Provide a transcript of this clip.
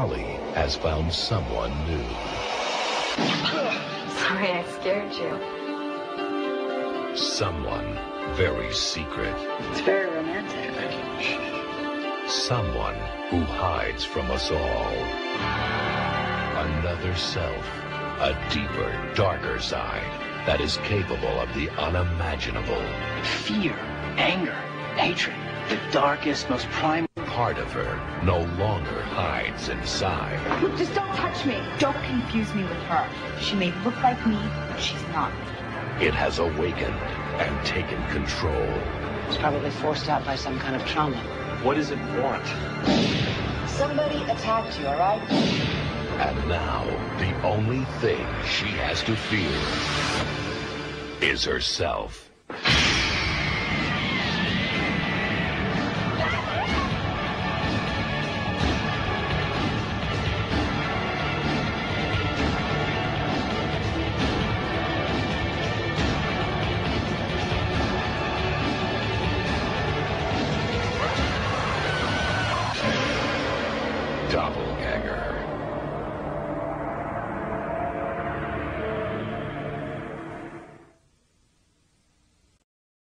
Polly has found someone new. Sorry, I scared you. Someone very secret. It's very romantic. Someone who hides from us all. Another self, a deeper, darker side that is capable of the unimaginable. Fear, anger, hatred, the darkest, most primal part of her no longer hides inside. Just don't touch me. Don't confuse me with her. She may look like me, but she's not. It has awakened and taken control. It's probably forced out by some kind of trauma. What does it want? Somebody attacked you, all right? And now, the only thing she has to fear is herself.